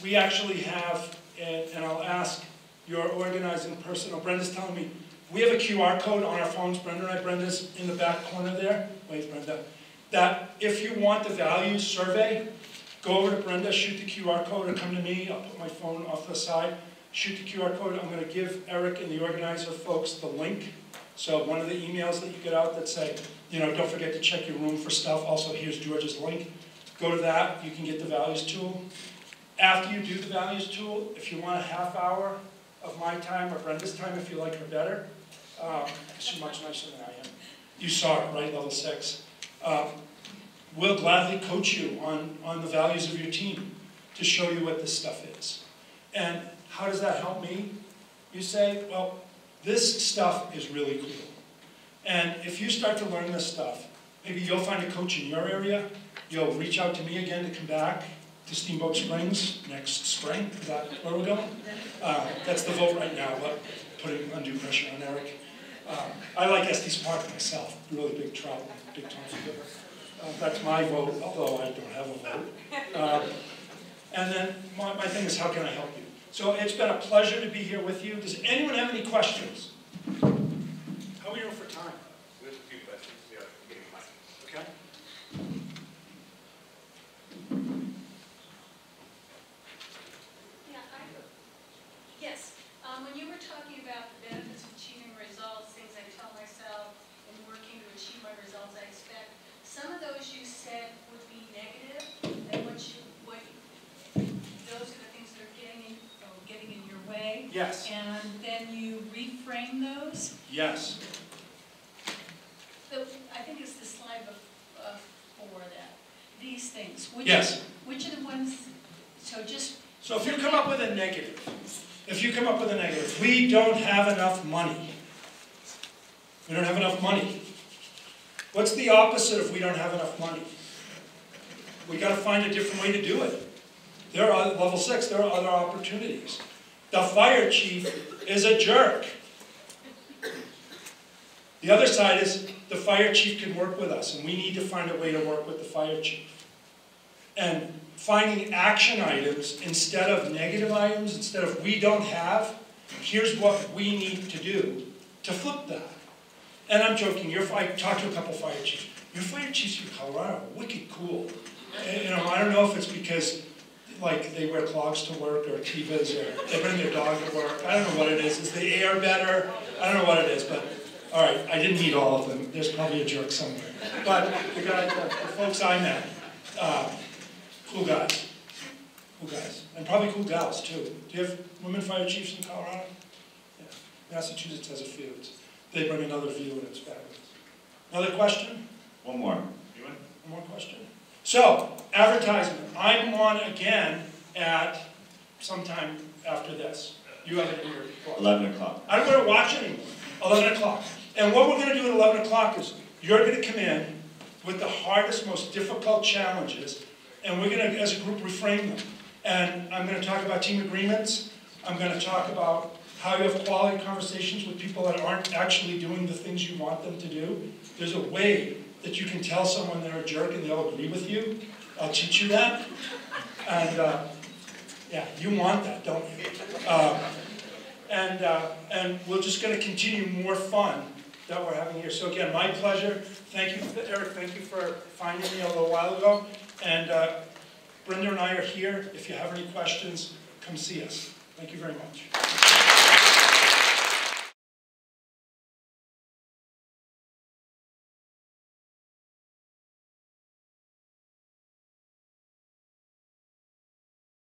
We actually have, and I'll ask your organizing person, or Brenda's telling me, we have a QR code on our phones. Brenda and I, Brenda's in the back corner there. Wait, Brenda. That if you want the values survey, go over to Brenda, shoot the QR code, or come to me. I'll put my phone off the side. Shoot the QR code. I'm going to give Eric and the organizer folks the link. So one of the emails that you get out that say, you know, don't forget to check your room for stuff. Also, here's George's link. Go to that. You can get the values tool. After you do the values tool, if you want a half hour of my time or Brenda's time, if you like her better, she's much nicer than I am. You saw it, right? Level 6. We'll gladly coach you on the values of your team to show you what this stuff is. And how does that help me? You say, well, this stuff is really cool. And if you start to learn this stuff, maybe you'll find a coach in your area. You'll reach out to me again to come back to Steamboat Springs next spring. Is that where we're going? That's the vote right now, but putting undue pressure on Eric. I like Estes Park myself, really big trout, big Thompson River. That's my vote, although I don't have a vote. And then my thing is, how can I help you? So it's been a pleasure to be here with you. Does anyone have any questions? How are we doing for time? There's a few questions. Yeah, getting mine. Okay. Yes. When you were talking about the benefits of achieving results, things I tell myself in working to achieve my results I expect, some of those you said would be negative, and those are the things that are getting in your way. Yes. And then you reframe those. Yes. I think it's the slide before that. These things. Which are the ones? So if you come up with a negative, we don't have enough money. We don't have enough money. What's the opposite of we don't have enough money? We got to find a different way to do it. There are, level 6, there are other opportunities. The fire chief is a jerk. The other side is the fire chief can work with us, and we need to find a way to work with the fire chief. And finding action items instead of negative items, instead of we don't have, here's what we need to do to flip that. And I'm joking, I talked to a couple fire chiefs. Your fire chiefs from Colorado are wicked cool. And, I don't know if it's because they wear clogs to work or kivas or they bring their dog to work. I don't know what it is. Is the air better? I don't know what it is, but all right, I didn't need all of them. There's probably a jerk somewhere. But the folks I met, cool guys. Cool guys. And probably cool gals, too. Do you have women fire chiefs in Colorado? Yeah. Massachusetts has a few. They bring another view, and it's fabulous. Another question? One more. You want? One more question. So, advertisement. I'm on again at sometime after this. You have it in your report. 11 o'clock. I don't want to watch anymore. 11 o'clock. And what we're going to do at 11 o'clock is you're going to come in with the hardest, most difficult challenges, and we're going to, as a group, reframe them. And I'm going to talk about team agreements. I'm going to talk about how you have quality conversations with people that aren't actually doing the things you want them to do. There's a way that you can tell someone they're a jerk and they'll agree with you. I'll teach you that. And yeah, you want that, don't you? And we're just going to continue more fun that we're having here. So again, my pleasure. Thank you, Eric. Thank you for finding me a little while ago. And Brenda and I are here. If you have any questions, come see us. Thank you very much.